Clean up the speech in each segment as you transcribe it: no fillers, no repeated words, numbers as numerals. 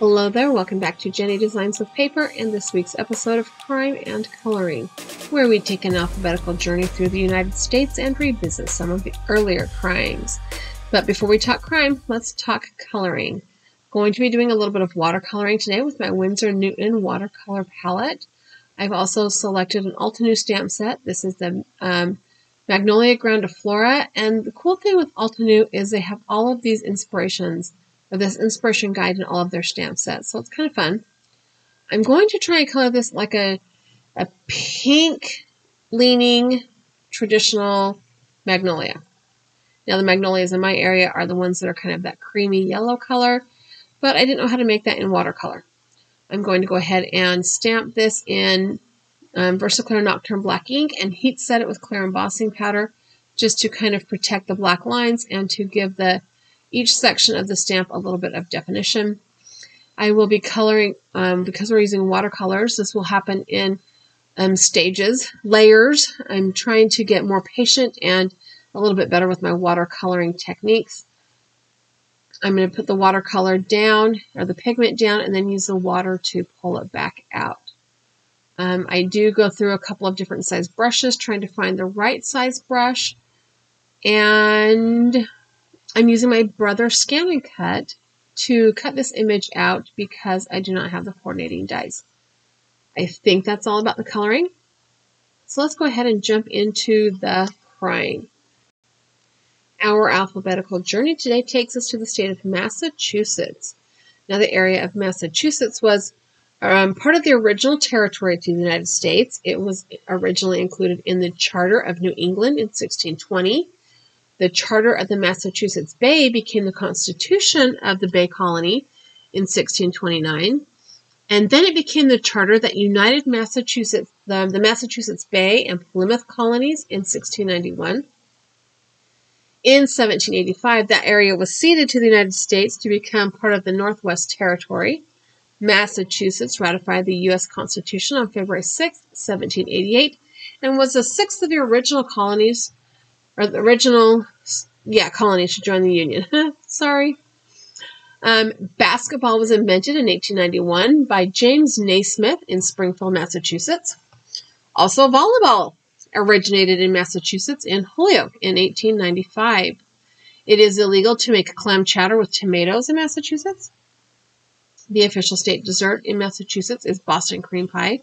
Hello there, welcome back to Jenny Designs with Paper and this week's episode of Crime and Coloring, where we take an alphabetical journey through the United States and revisit some of the earlier crimes. But before we talk crime, let's talk coloring. Going to be doing a little bit of watercoloring today with my Winsor & Newton watercolor palette. I've also selected an Altenew stamp set. This is the Magnolia Grandiflora, and the cool thing with Altenew is they have all of these inspirations. This inspiration guide in all of their stamp sets, so it's kind of fun. I'm going to try and color this like a pink leaning traditional magnolia. Now the magnolias in my area are the ones that are kind of that creamy yellow color, but I didn't know how to make that in watercolor. I'm going to go ahead and stamp this in VersaClear Nocturne Black ink and heat set it with clear embossing powder just to kind of protect the black lines and to give the each section of the stamp a little bit of definition. I will be coloring, because we're using watercolors, this will happen in stages, layers. I'm trying to get more patient and a little bit better with my watercoloring techniques. I'm going to put the watercolor down, or the pigment down, and then use the water to pull it back out. I do go through a couple of different size brushes, trying to find the right size brush, and I'm using my Brother Scan and Cut to cut this image out because I do not have the coordinating dies. I think that's all about the coloring. So let's go ahead and jump into the crime. Our alphabetical journey today takes us to the state of Massachusetts. Now the area of Massachusetts was part of the original territory to the United States. It was originally included in the Charter of New England in 1620. The Charter of the Massachusetts Bay became the Constitution of the Bay Colony in 1629, and then it became the charter that united Massachusetts, the Massachusetts Bay and Plymouth colonies in 1691. In 1785, that area was ceded to the United States to become part of the Northwest Territory. Massachusetts ratified the U.S. Constitution on February 6, 1788, and was the sixth of the original colonies colonies to join the Union. Sorry. Basketball was invented in 1891 by James Naismith in Springfield, Massachusetts. Also, volleyball originated in Massachusetts in Holyoke in 1895. It is illegal to make clam chowder with tomatoes in Massachusetts. The official state dessert in Massachusetts is Boston cream pie.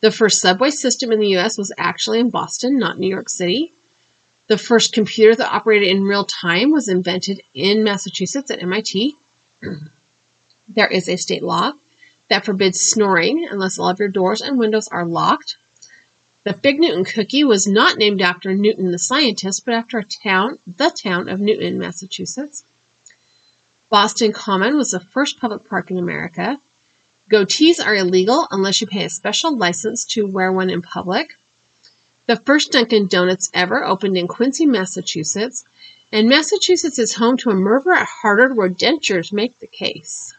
The first subway system in the U.S. was actually in Boston, not New York City. The first computer that operated in real time was invented in Massachusetts at MIT. There is a state law that forbids snoring unless all of your doors and windows are locked. The Big Newton cookie was not named after Newton the scientist, but after the town of Newton, Massachusetts. Boston Common was the first public park in America. Goatees are illegal unless you pay a special license to wear one in public. The first Dunkin' Donuts ever opened in Quincy, Massachusetts, and Massachusetts is home to a murder at Harvard where dentures make the case.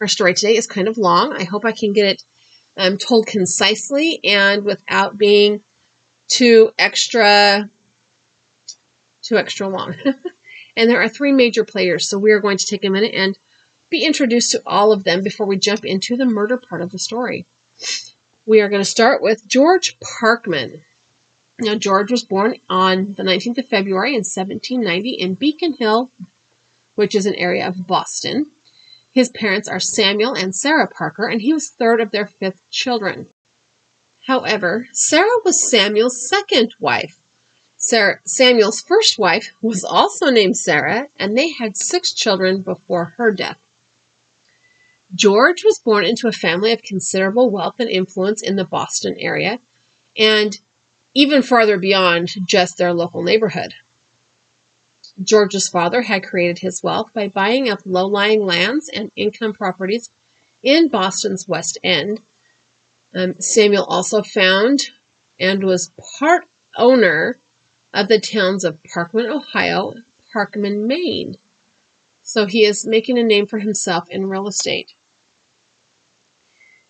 Our story today is kind of long. I hope I can get it told concisely and without being too extra long. And there are three major players, so we are going to take a minute and be introduced to all of them before we jump into the murder part of the story. We are going to start with George Parkman. Now, George was born on the 19th of February in 1790 in Beacon Hill, which is an area of Boston. His parents are Samuel and Sarah Parker, and he was third of their fifth children. However, Sarah was Samuel's second wife. Samuel's first wife was also named Sarah, and they had six children before her death. George was born into a family of considerable wealth and influence in the Boston area, and even farther beyond just their local neighborhood. George's father had created his wealth by buying up low-lying lands and income properties in Boston's West End. Samuel also found and was part owner of the towns of Parkman, Ohio, and Parkman, Maine. So he is making a name for himself in real estate.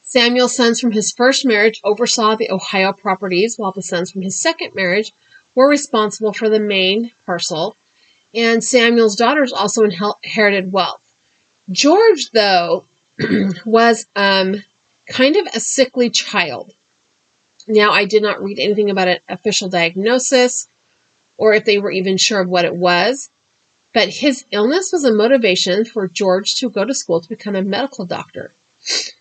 Samuel's sons from his first marriage oversaw the Ohio properties, while the sons from his second marriage were responsible for the Maine parcel, and Samuel's daughters also inherited wealth. George, though, was kind of a sickly child. Now, I did not read anything about an official diagnosis or if they were even sure of what it was, but his illness was a motivation for George to go to school to become a medical doctor.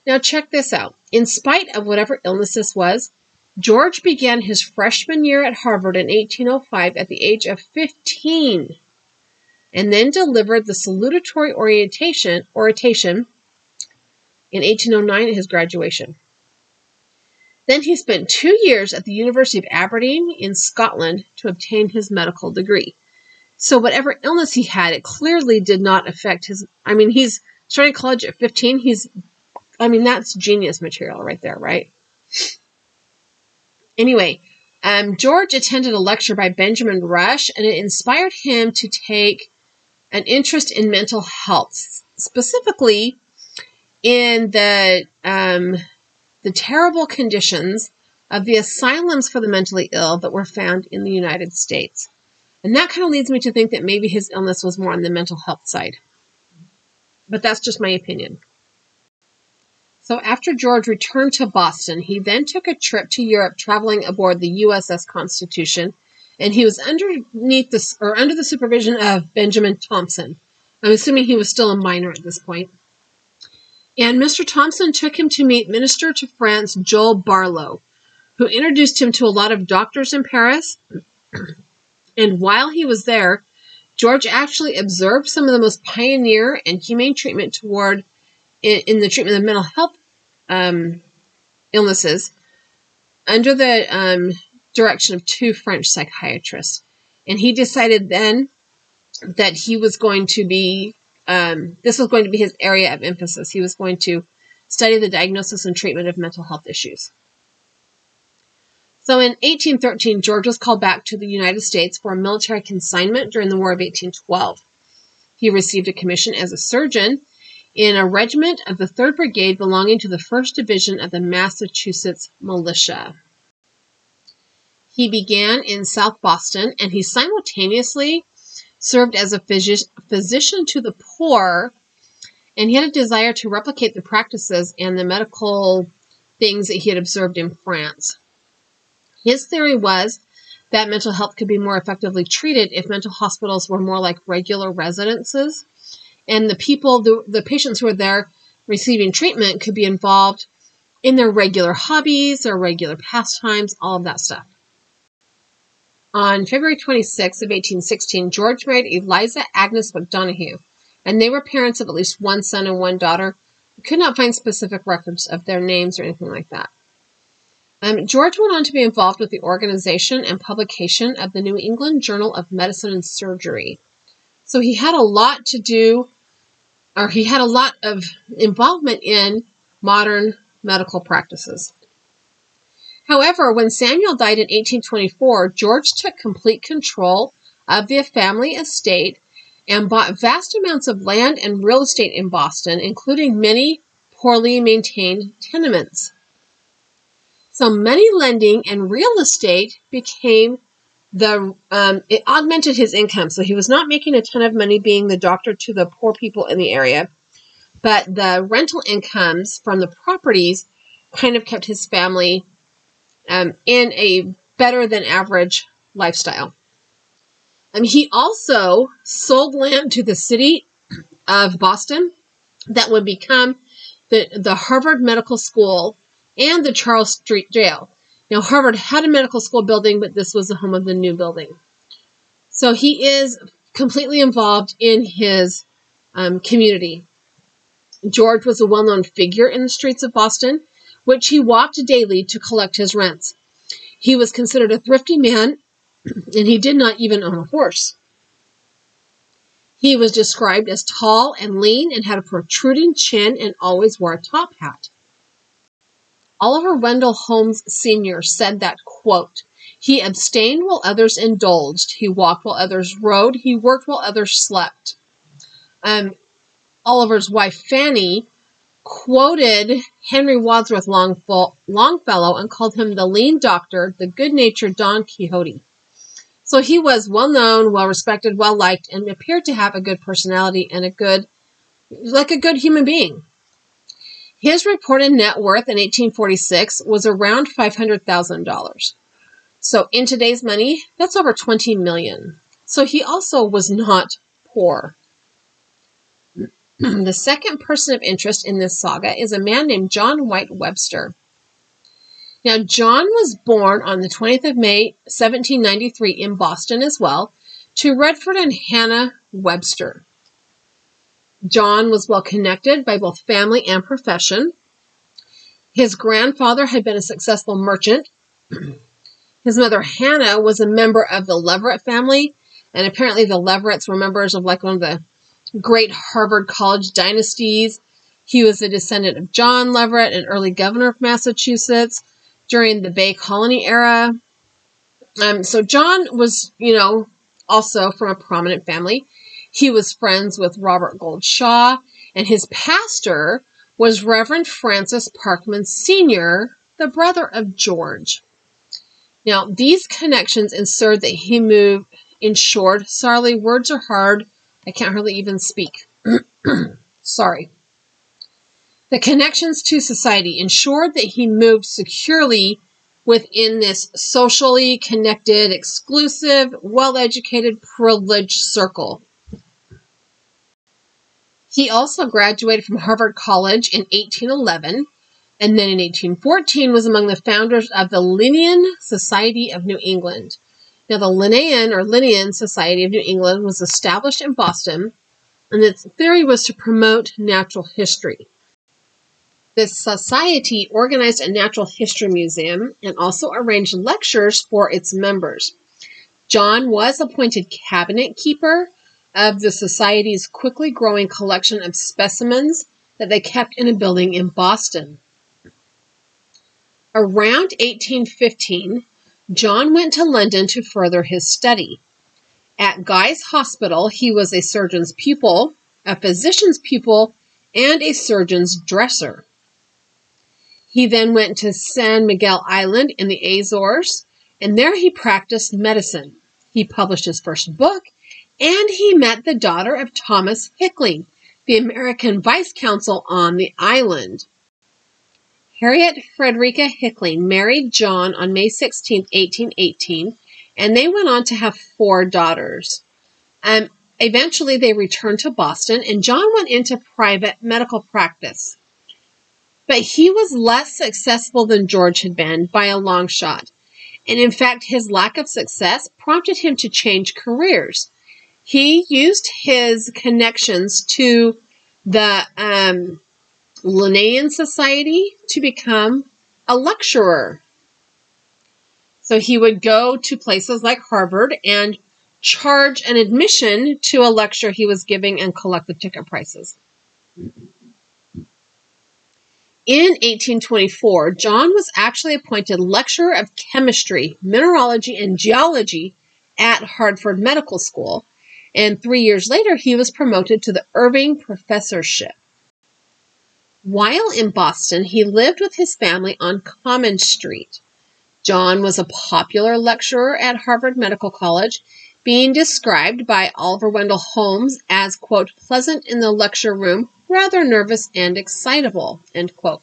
Now, check this out. In spite of whatever illness this was, George began his freshman year at Harvard in 1805 at the age of 15, and then delivered the salutatory oration in 1809 at his graduation. Then he spent 2 years at the University of Aberdeen in Scotland to obtain his medical degree. So whatever illness he had, it clearly did not affect his... I mean, he's starting college at 15. That's genius material right there, right? Anyway, George attended a lecture by Benjamin Rush, and it inspired him to take an interest in mental health, specifically in the terrible conditions of the asylums for the mentally ill that were found in the United States. And that kind of leads me to think that maybe his illness was more on the mental health side. But that's just my opinion. So after George returned to Boston, he then took a trip to Europe traveling aboard the USS Constitution, and he was under the supervision of Benjamin Thompson. I'm assuming he was still a minor at this point. And Mr. Thompson took him to meet Minister to France Joel Barlow, who introduced him to a lot of doctors in Paris. And while he was there, George actually observed some of the most pioneer and humane treatment in the treatment of mental health illnesses under the direction of two French psychiatrists. And he decided then that he was going to be this was going to be his area of emphasis. He was going to study the diagnosis and treatment of mental health issues. So in 1813, George was called back to the United States for a military consignment during the War of 1812. He received a commission as a surgeon in a regiment of the 3rd Brigade belonging to the 1st Division of the Massachusetts Militia. He began in South Boston, and he simultaneously served as a physician to the poor, and he had a desire to replicate the practices and the medical things that he had observed in France. His theory was that mental health could be more effectively treated if mental hospitals were more like regular residences, and the patients who were there receiving treatment could be involved in their regular hobbies, their regular pastimes, all of that stuff. On February 26th of 1816, George married Eliza Agnes McDonoghue, and they were parents of at least one son and one daughter. We could not find specific records of their names or anything like that. George went on to be involved with the organization and publication of the New England Journal of Medicine and Surgery. So he had a lot to do, or he had a lot of involvement in modern medical practices. However, when Samuel died in 1824, George took complete control of the family estate and bought vast amounts of land and real estate in Boston, including many poorly maintained tenements. So money lending and real estate became it augmented his income. So he was not making a ton of money being the doctor to the poor people in the area, but the rental incomes from the properties kind of kept his family in a better than average lifestyle. He also sold land to the city of Boston that would become the Harvard Medical School and the Charles Street Jail. Now, Harvard had a medical school building, but this was the home of the new building. So he is completely involved in his community. George was a well-known figure in the streets of Boston, which he walked daily to collect his rents. He was considered a thrifty man, and he did not even own a horse. He was described as tall and lean and had a protruding chin and always wore a top hat. Oliver Wendell Holmes Sr. said that, quote, "He abstained while others indulged. He walked while others rode. He worked while others slept." Oliver's wife, Fanny, quoted Henry Wadsworth Longfellow and called him the lean doctor, the good-natured Don Quixote. So he was well-known, well-respected, well-liked, and appeared to have a good personality and a good like a good human being. His reported net worth in 1846 was around $500,000. So in today's money, that's over $20 million. So he also was not poor. The second person of interest in this saga is a man named John White Webster. Now, John was born on the 20th of May, 1793 in Boston as well, to Redford and Hannah Webster. John was well connected by both family and profession. His grandfather had been a successful merchant. His mother, Hannah, was a member of the Leverett family, and apparently the Leveretts were members of like one of the great Harvard College dynasties. He was a descendant of John Leverett, an early governor of Massachusetts during the Bay Colony era. So John was, also from a prominent family. He was friends with Robert Goldshaw, and his pastor was Reverend Francis Parkman Sr., the brother of George. Now, these connections ensured that he ensured, sorry, words are hard, I can't hardly even speak. Sorry. The connections to society ensured that he moved securely within this socially connected, exclusive, well-educated, privileged circle. He also graduated from Harvard College in 1811, and then in 1814 was among the founders of the Linnean Society of New England. Now, the Linnean Society of New England was established in Boston, and its theory was to promote natural history. This society organized a natural history museum and also arranged lectures for its members. John was appointed cabinet keeper of the society's quickly growing collection of specimens that they kept in a building in Boston. Around 1815, John went to London to further his study. At Guy's Hospital, he was a surgeon's pupil, a physician's pupil, and a surgeon's dresser. He then went to San Miguel Island in the Azores, and there he practiced medicine. He published his first book, and he met the daughter of Thomas Hickling, the American vice consul on the island. Harriet Frederica Hickling married John on May 16, 1818, and they went on to have 4 daughters. Eventually, they returned to Boston, and John went into private medical practice. But he was less successful than George had been by a long shot, and in fact, his lack of success prompted him to change careers. He used his connections to the Linnean Society to become a lecturer. So he would go to places like Harvard and charge an admission to a lecture he was giving and collect the ticket prices. In 1824, John was actually appointed lecturer of chemistry, mineralogy, and geology at Hartford Medical School, and 3 years later he was promoted to the Irving Professorship. While in Boston, he lived with his family on Common Street. John was a popular lecturer at Harvard Medical College, being described by Oliver Wendell Holmes as, quote, pleasant in the lecture room, rather nervous and excitable, end quote.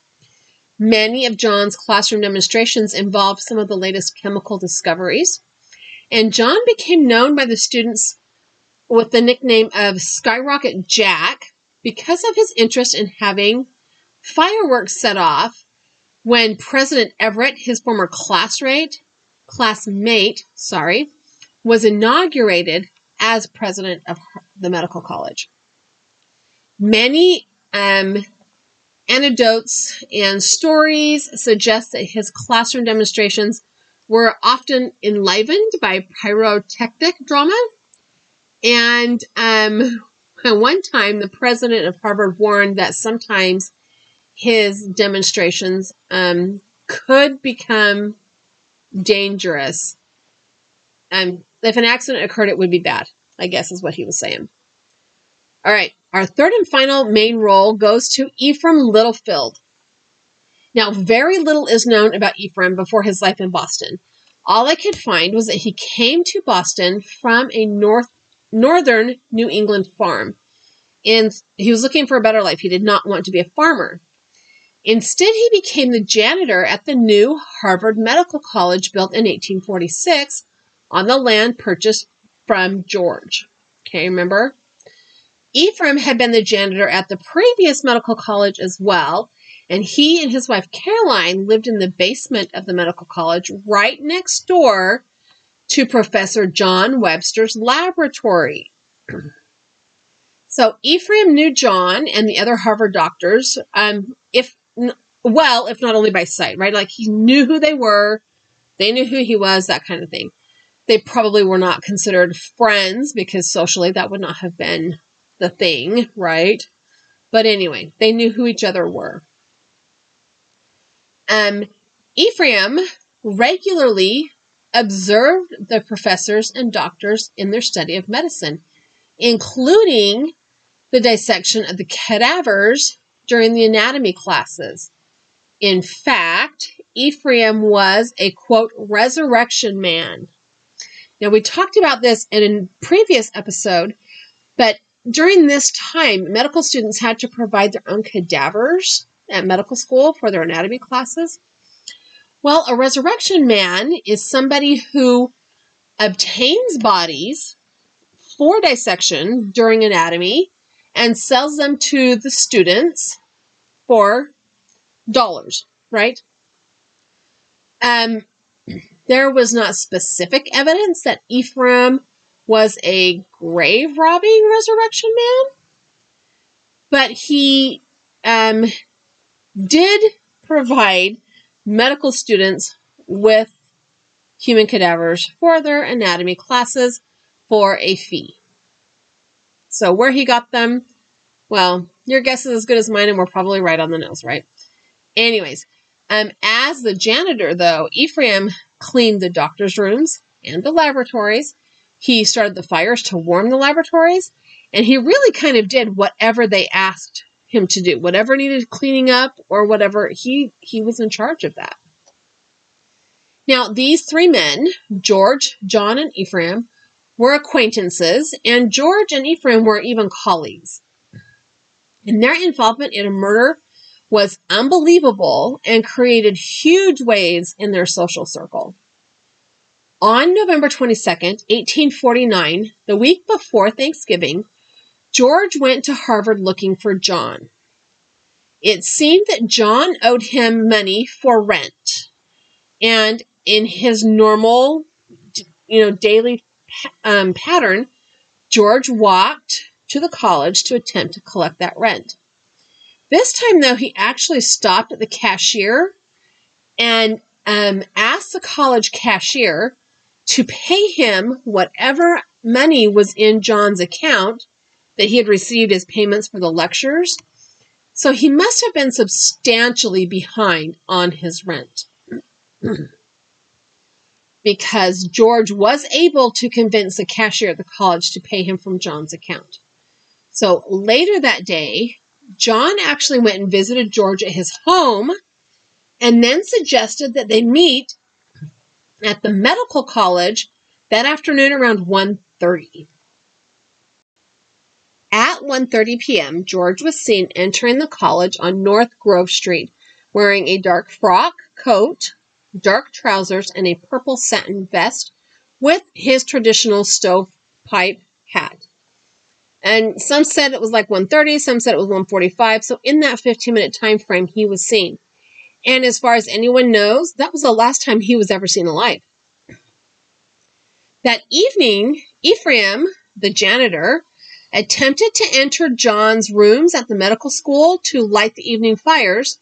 Many of John's classroom demonstrations involved some of the latest chemical discoveries, and John became known by the students with the nickname of Skyrocket Jack because of his interest in having fireworks set off when President Everett, his former classmate, was inaugurated as president of the medical college. Many anecdotes and stories suggest that his classroom demonstrations were often enlivened by pyrotechnic drama. And at one time, the president of Harvard warned that sometimes his demonstrations could become dangerous. If an accident occurred, it would be bad, I guess is what he was saying. All right, our third and final main role goes to Ephraim Littlefield. Now, very little is known about Ephraim before his life in Boston. All I could find was that he came to Boston from a northern New England farm. and he was looking for a better life. He did not want to be a farmer. Instead, he became the janitor at the new Harvard Medical College built in 1846 on the land purchased from George. Okay, remember? Ephraim had been the janitor at the previous medical college as well, and he and his wife Caroline lived in the basement of the medical college right next door to Professor John Webster's laboratory. So Ephraim knew John and the other Harvard doctors, if not only by sight, right? Like he knew who they were, they knew who he was, that kind of thing. They probably were not considered friends because socially that would not have been the thing, right? But anyway, they knew who each other were. Ephraim regularly observed the professors and doctors in their study of medicine, including the dissection of the cadavers during the anatomy classes. In fact, Ephraim was a, quote, resurrection man. Now, we talked about this in a previous episode, but during this time, medical students had to provide their own cadavers at medical school for their anatomy classes. Well, a resurrection man is somebody who obtains bodies for dissection during anatomy and sells them to the students for dollars, right? There was not specific evidence that Ephraim was a grave-robbing resurrection man, but he did provide medical students with human cadavers for their anatomy classes for a fee. So where he got them, well, your guess is as good as mine, and we're probably right on the nose, right? Anyways, as the janitor, though, Ephraim cleaned the doctor's rooms and the laboratories. He started the fires to warm the laboratories, and he really kind of did whatever they asked him to do, whatever needed cleaning up or whatever. He was in charge of that. Now, these three men, George, John, and Ephraim, were acquaintances, and George and Ephraim were even colleagues. And their involvement in a murder was unbelievable and created huge waves in their social circle. On November 22nd, 1849, the week before Thanksgiving, George went to Harvard looking for John. It seemed that John owed him money for rent, and in his normal, daily pattern, George walked to the college to attempt to collect that rent. This time, though, he actually stopped at the cashier and asked the college cashier to pay him whatever money was in John's account that he had received as payments for the lectures. So he must have been substantially behind on his rent, because George was able to convince the cashier at the college to pay him from John's account. So later that day, John actually went and visited George at his home and then suggested that they meet at the medical college that afternoon around 1:30. At 1:30 p.m., George was seen entering the college on North Grove Street wearing a dark frock coat, dark trousers, and a purple satin vest with his traditional stovepipe hat. And some said it was like 1:30, some said it was 1:45, so in that 15-minute time frame, he was seen. And as far as anyone knows, that was the last time he was ever seen alive. That evening, Ephraim, the janitor, attempted to enter John's rooms at the medical school to light the evening fires,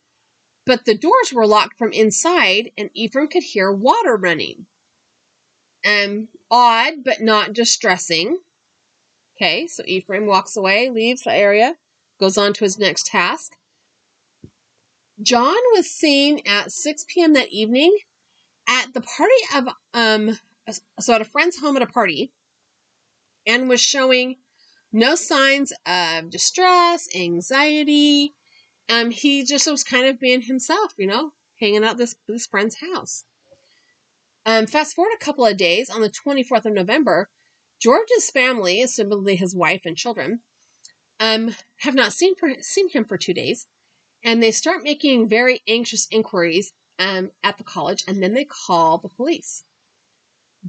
but the doors were locked from inside, and Ephraim could hear water running. Odd, but not distressing. Okay, so Ephraim walks away, leaves the area, goes on to his next task. John was seen at 6 p.m. that evening at the party of, so at a friend's home at a party, and was showing no signs of distress, anxiety. He just was kind of being himself, hanging out at this friend's house. Fast forward a couple of days, on the 24th of November, George's family, assumably his wife and children, have not seen him for 2 days, and they start making very anxious inquiries at the college, and then they call the police.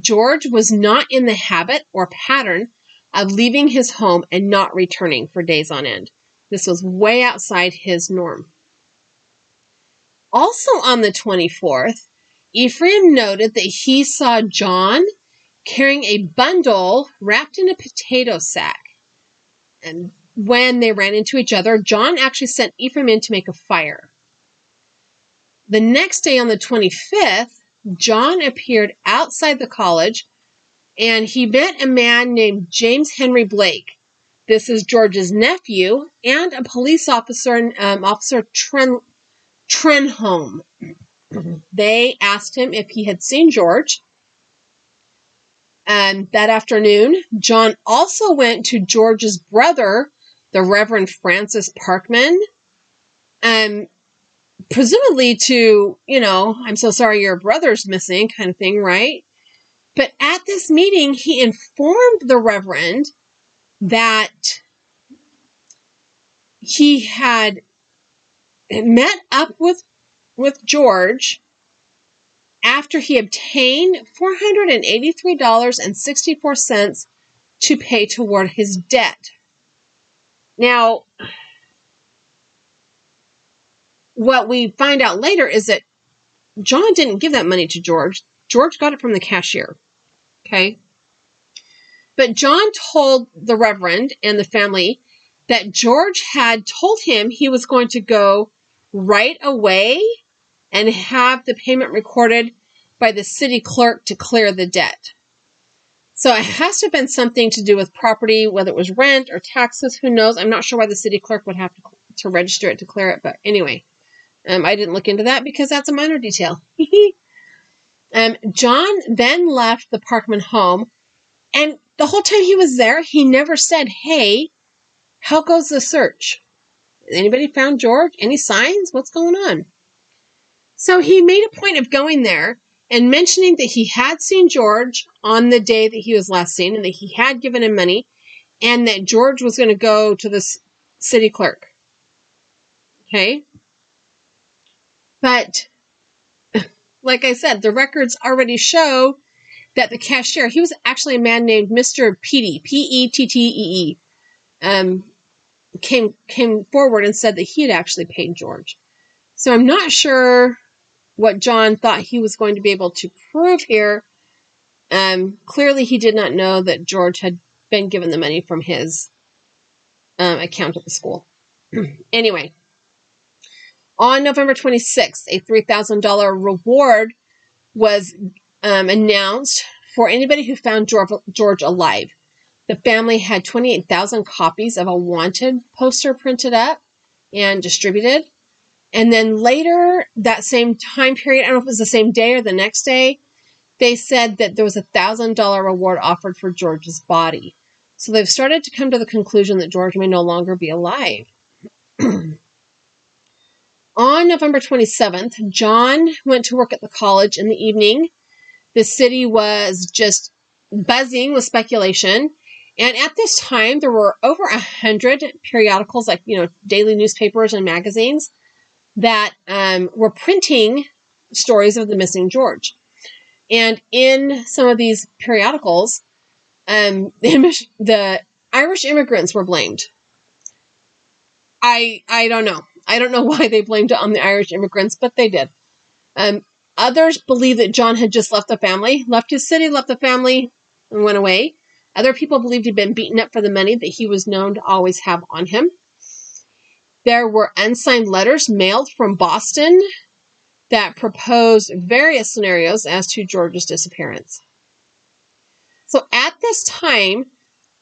George was not in the habit or pattern of leaving his home and not returning for days on end. This was way outside his norm. Also on the 24th, Ephraim noted that he saw John carrying a bundle wrapped in a potato sack. And when they ran into each other, John actually sent Ephraim in to make a fire. The next day on the 25th, John appeared outside the college, and he met a man named James Henry Blake. This is George's nephew and a police officer, Officer Trenholm. They asked him if he had seen George. And that afternoon, John also went to George's brother, the Reverend Francis Parkman, presumably to, you know, I'm so sorry your brother's missing kind of thing, right? But at this meeting, he informed the Reverend that he had met up with George after he obtained $483.64 to pay toward his debt. Now, what we find out later is that John didn't give that money to George. George got it from the cashier, okay? But John told the Reverend and the family that George had told him he was going to go right away and have the payment recorded by the city clerk to clear the debt. So it has to have been something to do with property, whether it was rent or taxes, who knows. I'm not sure why the city clerk would have to register it to clear it, but anyway, I didn't look into that because that's a minor detail. John then left the Parkman home, and the whole time he was there, he never said, hey, how goes the search? Anybody found George? Any signs? What's going on? So he made a point of going there and mentioning that he had seen George on the day that he was last seen and that he had given him money and that George was going to go to the city clerk. Okay? But, like I said, the records already show that the cashier, he was actually a man named Mr. Petey, P-E-T-T-E-E, came forward and said that he had actually paid George. So I'm not sure what John thought he was going to be able to prove here. Clearly he did not know that George had been given the money from his account at the school. Anyway, on November 26th, a $3,000 reward was announced for anybody who found George alive. The family had 28,000 copies of a wanted poster printed up and distributed. And then later, that same time period, I don't know if it was the same day or the next day, they said that there was a $1,000 reward offered for George's body. So they've started to come to the conclusion that George may no longer be alive. On November 27th, John went to work at the college in the evening. The city was just buzzing with speculation. And at this time, there were over 100 periodicals, like, you know, daily newspapers and magazines, that were printing stories of the missing George. And in some of these periodicals, the Irish immigrants were blamed. I don't know. I don't know why they blamed it on the Irish immigrants, but they did. Others believe that John had just left the family, left his city, left the family, and went away. Other people believed he'd been beaten up for the money that he was known to always have on him. There were unsigned letters mailed from Boston that proposed various scenarios as to George's disappearance. So at this time,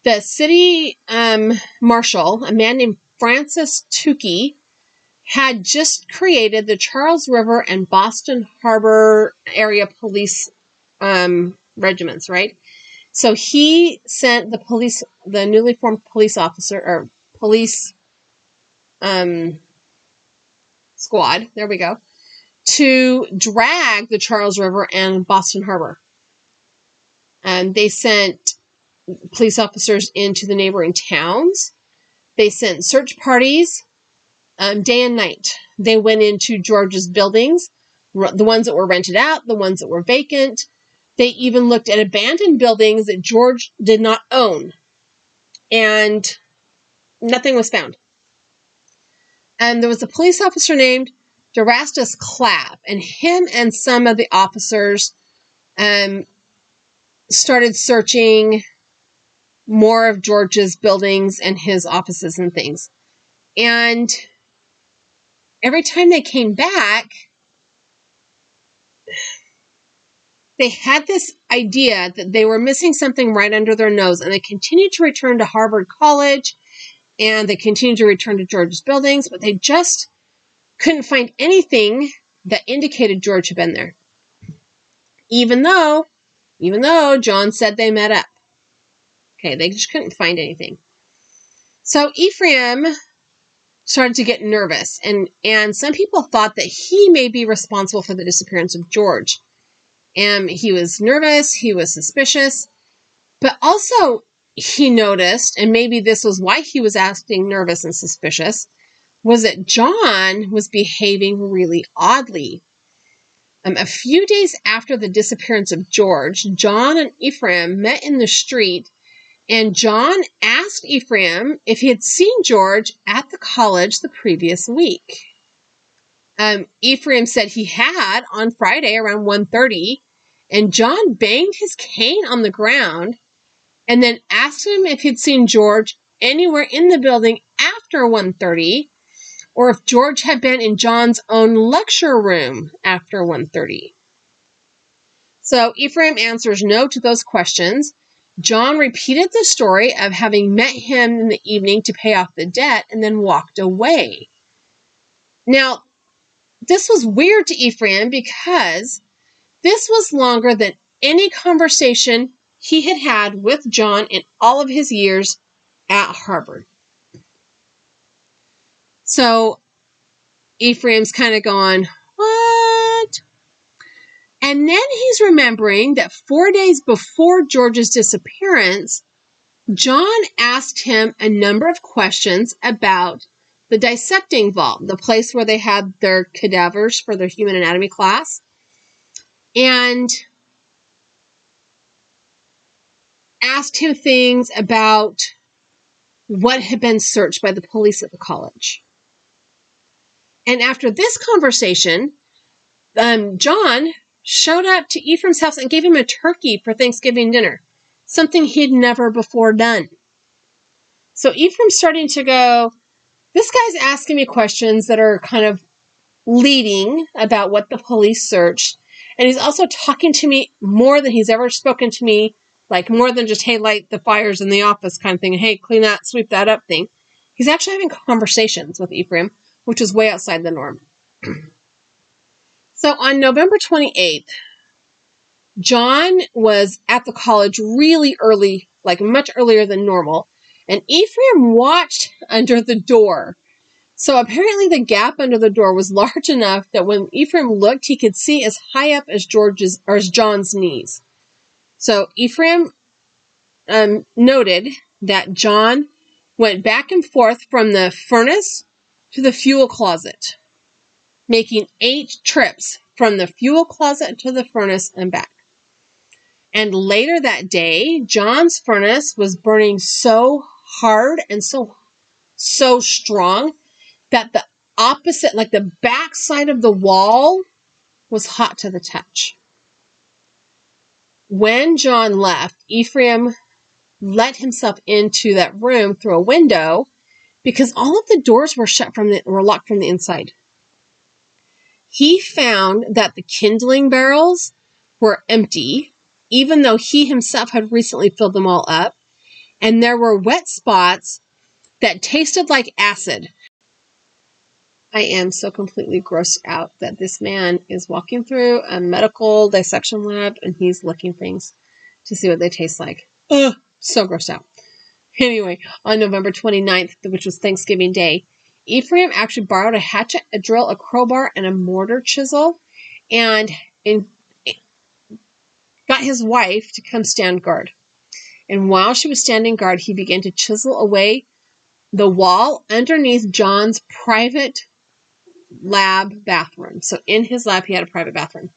the city marshal, a man named Francis Tukey, had just created the Charles River and Boston Harbor area police regiments, right? So he sent the police, the newly formed police officer, or police squad, there we go, to drag the Charles River and Boston Harbor. And they sent police officers into the neighboring towns. They sent search parties day and night. They went into George's buildings, the ones that were rented out, the ones that were vacant. They even looked at abandoned buildings that George did not own, and nothing was found. And there was a police officer named Derastus Clapp, and him and some of the officers started searching more of George's buildings and his offices and things. And every time they came back, they had this idea that they were missing something right under their nose, and they continued to return to Harvard College, and they continued to return to George's buildings, but they just couldn't find anything that indicated George had been there, even though John said they met up. Okay, they just couldn't find anything. So Ephraim started to get nervous, and some people thought that he may be responsible for the disappearance of George. And he was nervous, he was suspicious, but also he noticed, and maybe this was why he was acting nervous and suspicious, was that John was behaving really oddly. A few days after the disappearance of George, John and Ephraim met in the street, and John asked Ephraim if he had seen George at the college the previous week. Ephraim said he had on Friday around 1:30, and John banged his cane on the ground and then asked him if he'd seen George anywhere in the building after 1:30, or if George had been in John's own lecture room after 1:30. So Ephraim answers no to those questions. John repeated the story of having met him in the evening to pay off the debt and then walked away. Now, this was weird to Ephraim because this was longer than any conversation he had had with John in all of his years at Harvard. So Ephraim's kind of going, what? And then he's remembering that 4 days before George's disappearance, John asked him a number of questions about the dissecting vault, the place where they had their cadavers for their human anatomy class. And asked him things about what had been searched by the police at the college. And after this conversation, John showed up to Ephraim's house and gave him a turkey for Thanksgiving dinner, something he'd never before done. So Ephraim's starting to go, this guy's asking me questions that are kind of leading about what the police searched. And he's also talking to me more than he's ever spoken to me, like more than just, hey, light the fires in the office kind of thing, hey, clean that, sweep that up thing. He's actually having conversations with Ephraim, which is way outside the norm. So on November 28th, John was at the college really early, like much earlier than normal. And Ephraim watched under the door. So apparently the gap under the door was large enough that when Ephraim looked, he could see as high up as George's or as John's knees. So Ephraim noted that John went back and forth from the furnace to the fuel closet, making 8 trips from the fuel closet to the furnace and back. And later that day, John's furnace was burning so hard and so strong that the opposite, like the backside of the wall, was hot to the touch. When John left, Ephraim let himself into that room through a window because all of the doors were shut were locked from the inside. He found that the kindling barrels were empty, even though he himself had recently filled them all up, and there were wet spots that tasted like acid. I am so completely grossed out that this man is walking through a medical dissection lab and he's licking things to see what they taste like. Ugh, so grossed out. Anyway, on November 29th, which was Thanksgiving Day, Ephraim actually borrowed a hatchet, a drill, a crowbar, and a mortar chisel, and got his wife to come stand guard. And while she was standing guard, he began to chisel away the wall underneath John's private lab bathroom. So in his lab, he had a private bathroom.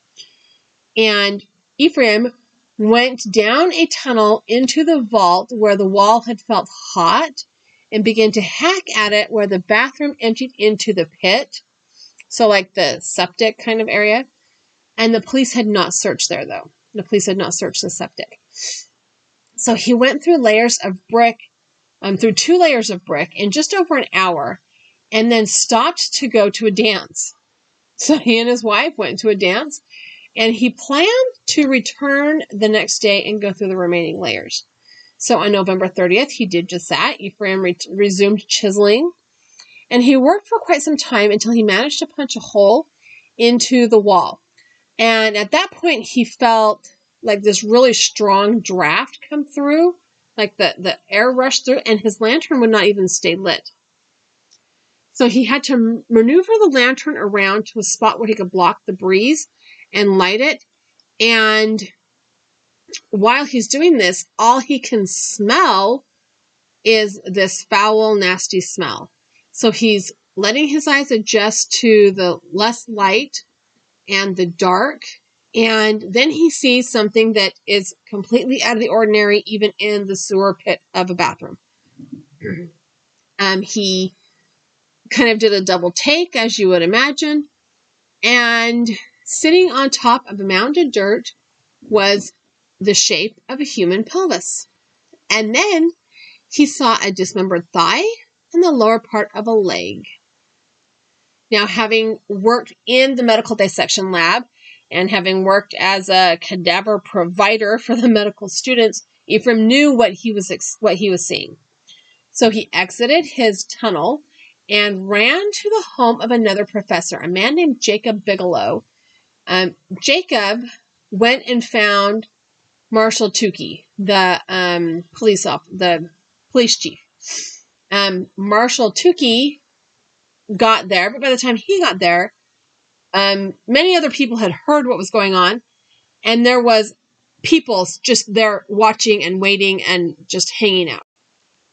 And Ephraim went down a tunnel into the vault where the wall had felt hot and began to hack at it where the bathroom emptied into the pit. So like the septic kind of area. And the police had not searched there, though. The police had not searched the septic. So he went through layers of brick, through two layers of brick in just over an hour, and then stopped to go to a dance. So he and his wife went to a dance, and he planned to return the next day and go through the remaining layers. So on November 30th, he did just that. Ephraim resumed chiseling, and he worked for quite some time until he managed to punch a hole into the wall. And at that point, he felt like this really strong draft come through, like the air rushed through, and his lantern would not even stay lit. So he had to maneuver the lantern around to a spot where he could block the breeze and light it. And while he's doing this, all he can smell is this foul, nasty smell. So he's letting his eyes adjust to the less light and the dark, and then he sees something that is completely out of the ordinary, even in the sewer pit of a bathroom. He kind of did a double take, as you would imagine, and sitting on top of a mound of dirt was the shape of a human pelvis. And then he saw a dismembered thigh and the lower part of a leg. Now, having worked in the medical dissection lab and having worked as a cadaver provider for the medical students, Ephraim knew what he was seeing. So he exited his tunnel and ran to the home of another professor, a man named Jacob Bigelow. Jacob went and found Marshal Tukey, the police chief. Marshal Tukey got there, but by the time he got there, many other people had heard what was going on, and there was people just there watching and waiting and just hanging out.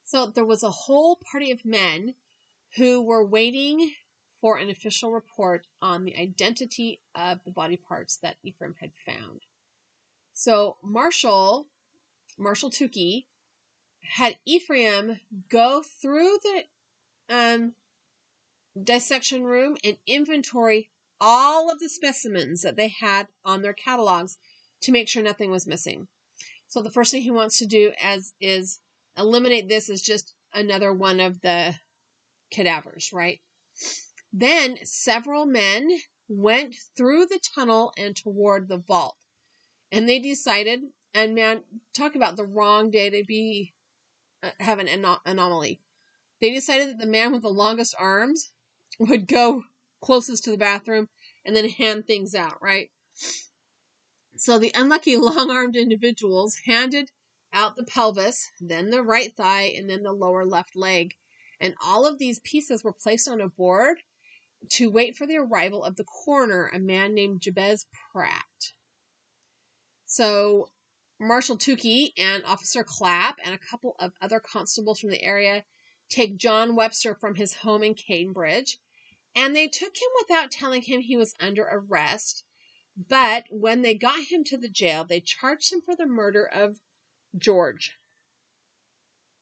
So there was a whole party of men who were waiting for an official report on the identity of the body parts that Ephraim had found. So Marshal Tukey had Ephraim go through the dissection room and inventory all of the specimens that they had on their catalogs to make sure nothing was missing. So the first thing he wants to do is eliminate this as just another one of the cadavers, right? Then several men went through the tunnel and toward the vault. And they decided, and man, talk about the wrong day to be, have an anomaly. They decided that the man with the longest arms would go closest to the bathroom and then hand things out, right? So the unlucky long-armed individuals handed out the pelvis, then the right thigh, and then the lower left leg. And all of these pieces were placed on a board to wait for the arrival of the coroner, a man named Jabez Pratt. So Marshal Tukey and Officer Clapp and a couple of other constables from the area take John Webster from his home in Cambridge, and they took him without telling him he was under arrest. But when they got him to the jail, they charged him for the murder of George.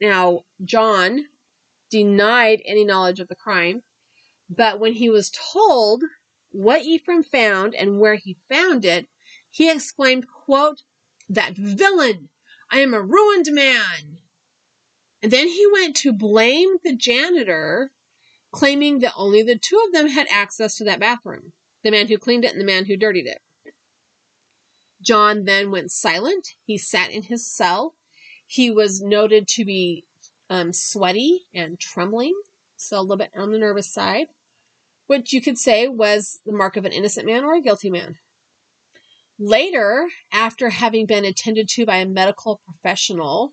Now, John denied any knowledge of the crime, but when he was told what Ephraim found and where he found it, he exclaimed, quote, "That villain! I am a ruined man!" And then he went to blame the janitor, claiming that only the two of them had access to that bathroom, the man who cleaned it and the man who dirtied it. John then went silent. He sat in his cell. He was noted to be sweaty and trembling, so a little bit on the nervous side, which you could say was the mark of an innocent man or a guilty man. Later, after having been attended to by a medical professional,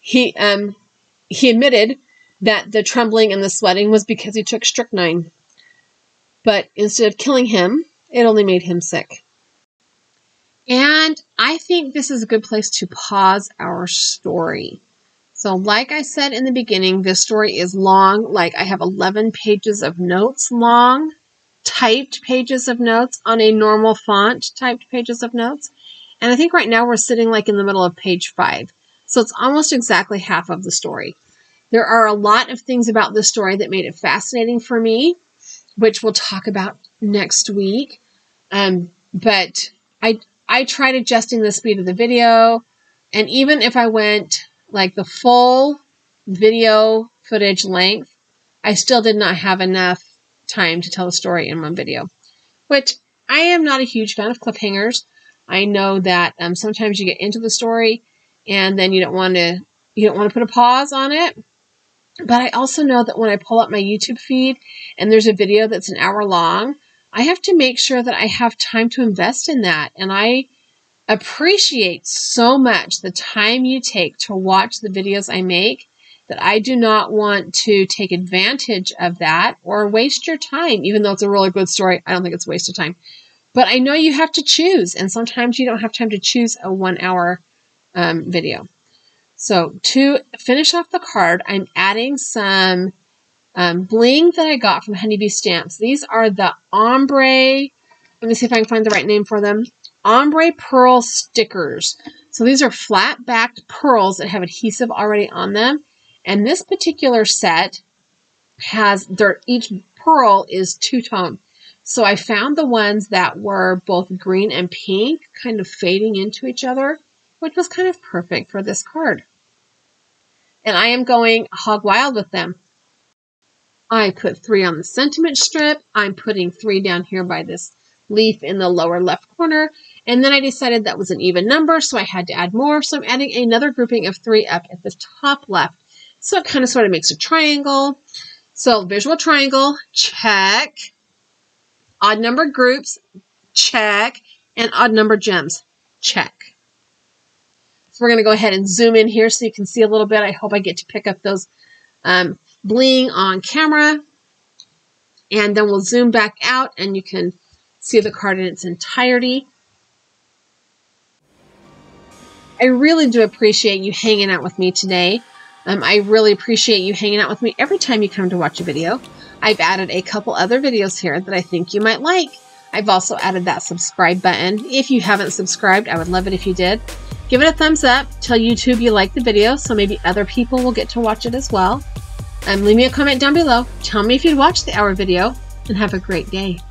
he admitted that the trembling and the sweating was because he took strychnine. But instead of killing him, it only made him sick. And I think this is a good place to pause our story. So like I said in the beginning, this story is long. Like I have 11 pages of notes long, typed pages of notes on a normal font, typed pages of notes. And I think right now we're sitting like in the middle of page 5. So it's almost exactly half of the story. There are a lot of things about this story that made it fascinating for me, which we'll talk about next week. But I tried adjusting the speed of the video. And even if I went like the full video footage length, I still did not have enough time to tell the story in one video, which I am not a huge fan of cliffhangers. I know that sometimes you get into the story and then you don't want to put a pause on it. But I also know that when I pull up my YouTube feed and there's a video that's an hour long, I have to make sure that I have time to invest in that. And I appreciate so much the time you take to watch the videos I make, that I do not want to take advantage of that or waste your time. Even though it's a really good story, I don't think it's a waste of time. But I know you have to choose, and sometimes you don't have time to choose a 1 hour video. So to finish off the card, I'm adding some bling that I got from Honeybee Stamps. These are the ombre, let me see if I can find the right name for them, ombre pearl stickers. So these are flat-backed pearls that have adhesive already on them. And this particular set has, each pearl is two-tone. So I found the ones that were both green and pink, kind of fading into each other, which was kind of perfect for this card. And I am going hog wild with them. I put 3 on the sentiment strip. I'm putting 3 down here by this leaf in the lower left corner. And then I decided that was an even number, so I had to add more. So I'm adding another grouping of 3 up at the top left. So it kind of sort of makes a triangle. So visual triangle, check. Odd number groups, check. And odd number gems, check. So we're going to go ahead and zoom in here so you can see a little bit. I hope I get to pick up those bling on camera. And then we'll zoom back out and you can see the card in its entirety. I really do appreciate you hanging out with me today. I really appreciate you hanging out with me every time you come to watch a video. I've added a couple other videos here that I think you might like. I've also added that subscribe button. If you haven't subscribed, I would love it if you did. Give it a thumbs up. Tell YouTube you like the video so maybe other people will get to watch it as well. Leave me a comment down below. Tell me if you'd watch the hour video, and have a great day.